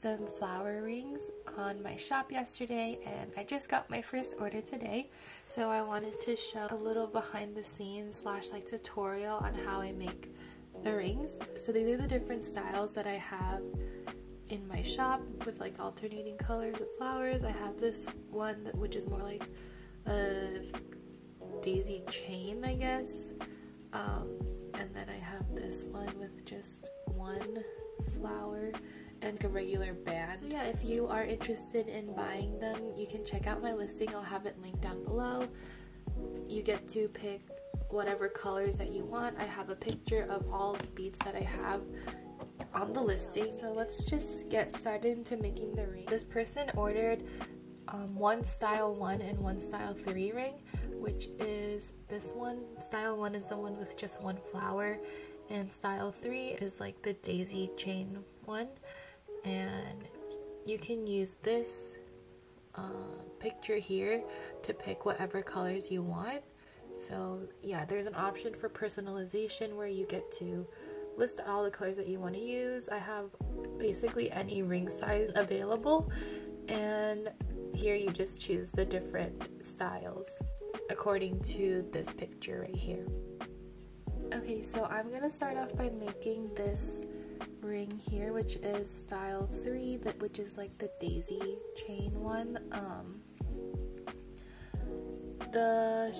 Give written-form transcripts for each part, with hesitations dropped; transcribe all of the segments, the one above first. some flower rings on my shop yesterday, and I just got my first order today, so I wanted to show a little behind the scenes / like tutorial on how I make the rings. So these are the different styles that I have in my shop with like alternating colors of flowers. I have this one which is more like a daisy chain, I guess, and then I have this one with just one flower and like a regular band. So yeah, if you are interested in buying them, you can check out my listing. I'll have it linked down below. You get to pick whatever colors that you want. I have a picture of all the beads that I have on the listing. So let's just get started into making the ring. This person ordered one style 1 and one style 3 ring, which is this one. Style 1 is the one with just one flower, and style 3 is like the daisy chain one. And you can use this picture here to pick whatever colors you want. So yeah, there's an option for personalization where you get to list all the colors that you want to use. I have basically any ring size available, and here you just choose the different styles according to this picture right here. Okay, so I'm gonna start off by making this ring here, which is style 3, but which is like the daisy chain one. The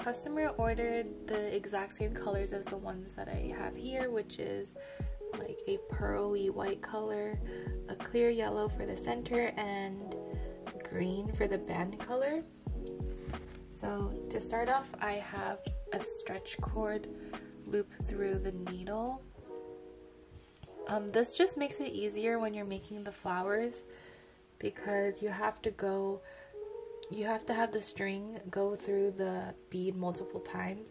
customer ordered the exact same colors as the ones that I have here, which is like a pearly white color, a clear yellow for the center, and green for the band color. So to start off, I have a stretch cord loop through the needle. This just makes it easier when you're making the flowers, because you have to have the string go through the bead multiple times.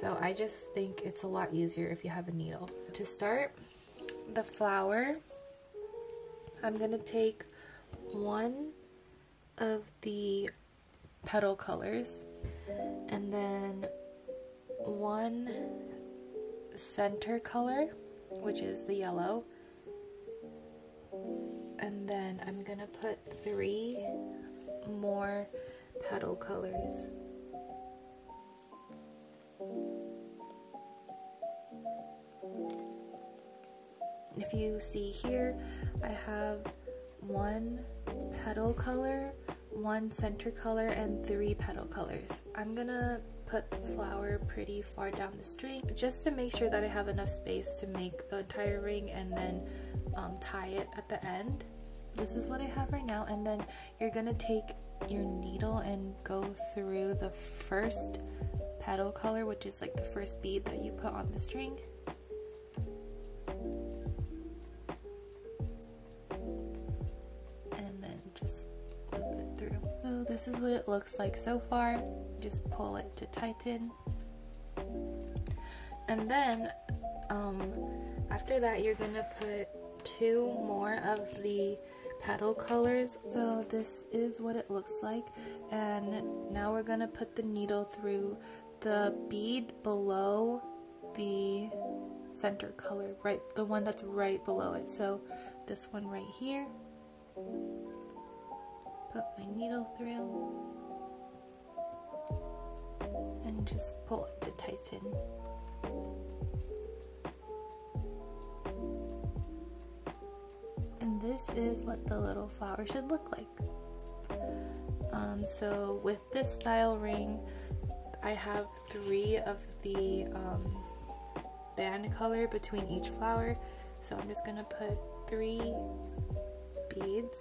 So I just think it's a lot easier if you have a needle. To start the flower, I'm gonna take one of the petal colors and then one center color, which is the yellow, and then I'm gonna put 3 more petal colors. If you see here, I have one petal color, one center color, and 3 petal colors. I'm gonna put the flower pretty far down the string just to make sure that I have enough space to make the entire ring and then tie it at the end. This is what I have right now, and then you're gonna take your needle and go through the first petal color, which is like the first bead that you put on the string. And then just loop it through. So this is what it looks like so far. Just pull it to tighten. And then after that, you're gonna put 2 more of the petal colors. So this is what it looks like, and now we're gonna put the needle through the bead below the center color, right, the one that's right below it. So this one right here, put my needle through and just pull it to tighten. And this is what the little flower should look like. So with this style ring, I have 3 of the band color between each flower. So I'm just gonna put 3 beads.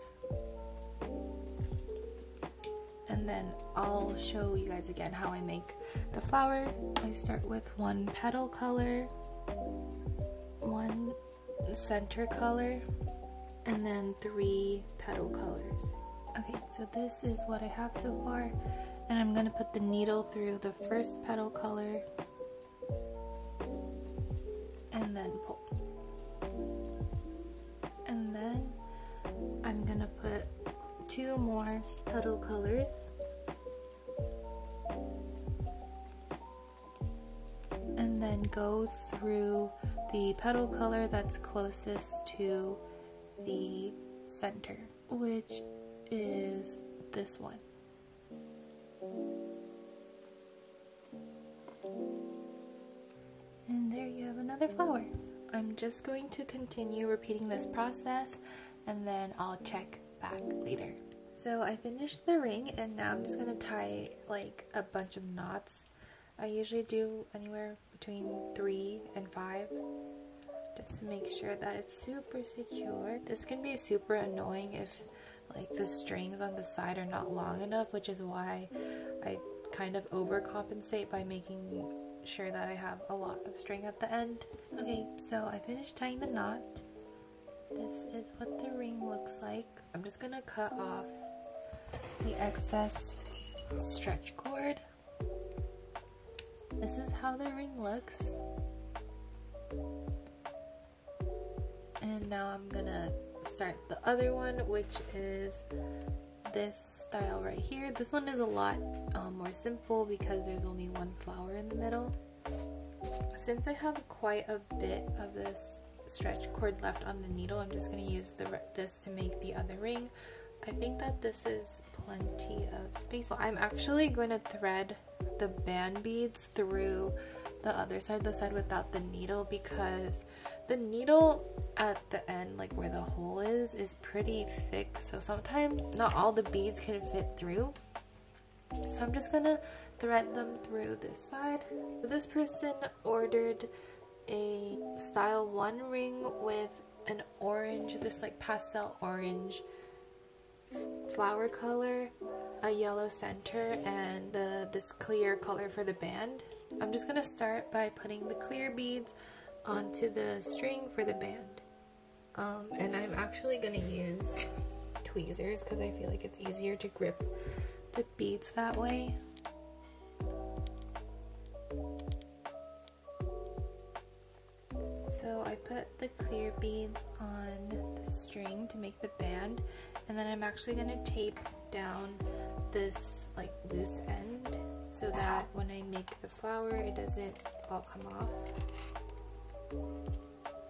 And then I'll show you guys again how I make the flower. I start with one petal color, one center color, and then 3 petal colors. Okay, so this is what I have so far, and I'm gonna put the needle through the first petal color and then pull. And then I'm gonna put 2 more petal colors. And then go through the petal color that's closest to the center, which is this one. And there you have another flower. I'm just going to continue repeating this process and then I'll check back later. So I finished the ring and now I'm just going to tie like a bunch of knots. I usually do anywhere between 3 and 5 just to make sure that it's super secure. This can be super annoying if like the strings on the side are not long enough, which is why I kind of overcompensate by making sure that I have a lot of string at the end. Okay, so I finished tying the knot. This is what the ring looks like. I'm just gonna cut off the excess stretch cord. This is how the ring looks. And now I'm gonna start the other one, which is this style right here. This one is a lot more simple because there's only one flower in the middle. Since I have quite a bit of this stretch cord left on the needle, I'm just going to use this to make the other ring. I think that this is plenty of space. So I'm actually going to thread the band beads through the other side, the side without the needle, because the needle at the end, like where the hole is pretty thick, so sometimes not all the beads can fit through. So I'm just gonna thread them through this side. This person ordered a style 1 ring with an orange, this like pastel orange flower color, a yellow center, and this clear color for the band. I'm just gonna start by putting the clear beads onto the string for the band. And I'm actually gonna use tweezers because I feel like it's easier to grip the beads that way. So I put the clear beads on the string to make the band, and then I'm actually gonna tape down this like loose end so that when I make the flower it doesn't all come off.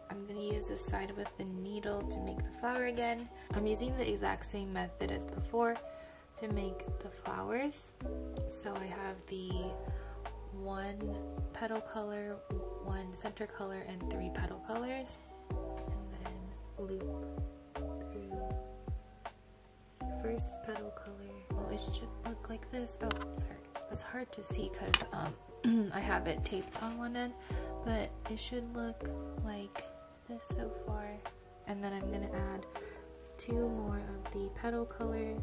I'm going to use this side with the needle to make the flower again. I'm using the exact same method as before to make the flowers. So I have the 1 petal color, 1 center color, and 3 petal colors. And then loop through the first petal color. It should look like this. Oh, sorry. It's hard to see because I have it taped on one end, but it should look like this so far. And then I'm gonna add 2 more of the petal colors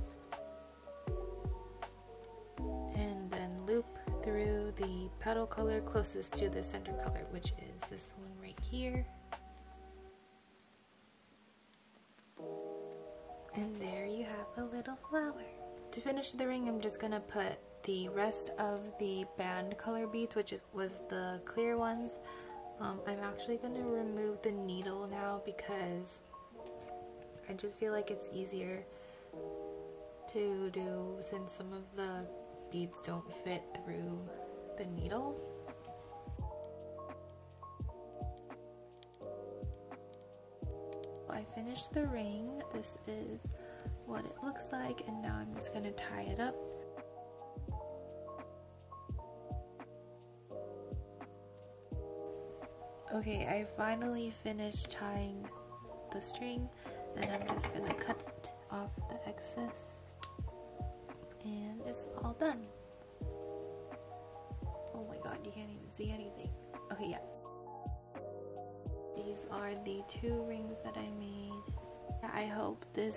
and then loop through the petal color closest to the center color, which is this one right here. And there you have a little flower. To finish the ring, I'm just gonna put the rest of the band color beads, which was the clear ones. I'm actually going to remove the needle now because I just feel like it's easier to do since some of the beads don't fit through the needle. I finished the ring. This is what it looks like, and now I'm just going to tie it up. Okay, I finally finished tying the string, and I'm just gonna cut off the excess, and it's all done. Oh my god, you can't even see anything. Okay, yeah. These are the 2 rings that I made. I hope this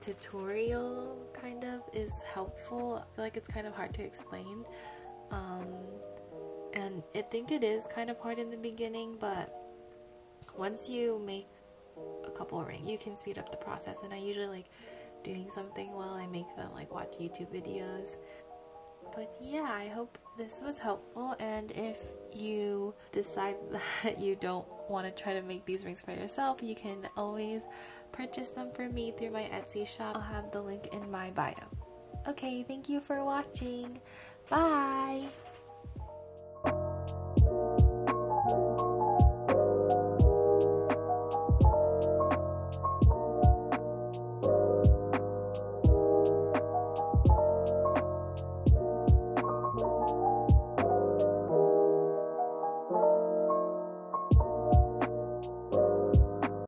tutorial kind of is helpful. I feel like it's kind of hard to explain. And I think it is kind of hard in the beginning, but once you make a couple rings, you can speed up the process. And I usually like doing something while I make them, like watch YouTube videos. But yeah, I hope this was helpful. And if you decide that you don't want to try to make these rings for yourself, you can always purchase them for me through my Etsy shop. I'll have the link in my bio. Okay, thank you for watching. Bye!